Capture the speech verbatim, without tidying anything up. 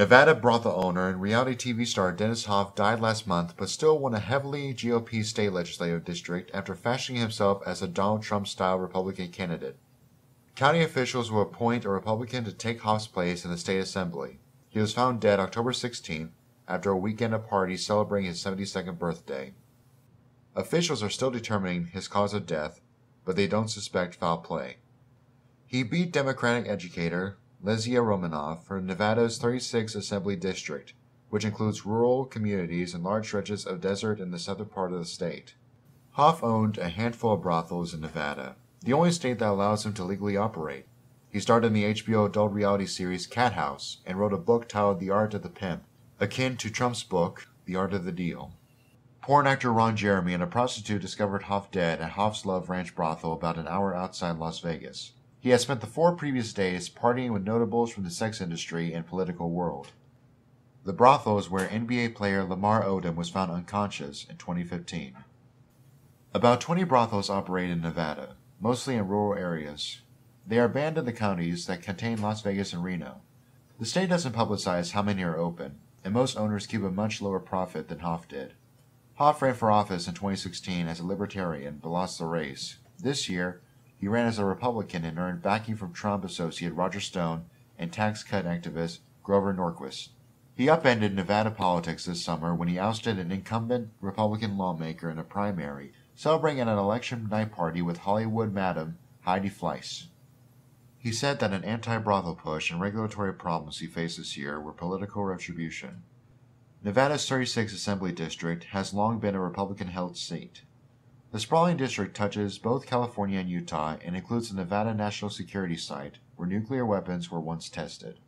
Nevada brothel owner and reality T V star Dennis Hof died last month, but still won a heavily G O P state legislative district after fashioning himself as a Donald Trump-style Republican candidate. County officials will appoint a Republican to take Hof's place in the state assembly. He was found dead October sixteenth after a weekend of parties celebrating his seventy-second birthday. Officials are still determining his cause of death, but they don't suspect foul play. He beat Democratic educator Lizia Romanoff from Nevada's thirty-sixth Assembly District, which includes rural communities and large stretches of desert in the southern part of the state. Hof owned a handful of brothels in Nevada, the only state that allows him to legally operate. He starred in the H B O adult reality series Cat House and wrote a book titled The Art of the Pimp, akin to Trump's book The Art of the Deal. Porn actor Ron Jeremy and a prostitute discovered Hof dead at Hof's Love Ranch brothel about an hour outside Las Vegas. He had spent the four previous days partying with notables from the sex industry and political world. The brothel is where N B A player Lamar Odom was found unconscious in twenty fifteen. About twenty brothels operate in Nevada, mostly in rural areas. They are banned in the counties that contain Las Vegas and Reno. The state doesn't publicize how many are open, and most owners keep a much lower profit than Hof did. Hof ran for office in twenty sixteen as a Libertarian, but lost the race. This year, he ran as a Republican and earned backing from Trump associate Roger Stone and tax cut activist Grover Norquist. He upended Nevada politics this summer when he ousted an incumbent Republican lawmaker in a primary, celebrating at an election night party with Hollywood madam Heidi Fleiss. He said that an anti-brothel push and regulatory problems he faced this year were political retribution. Nevada's thirty-sixth Assembly District has long been a Republican-held seat. The sprawling district touches both California and Utah and includes the Nevada National Security Site, where nuclear weapons were once tested.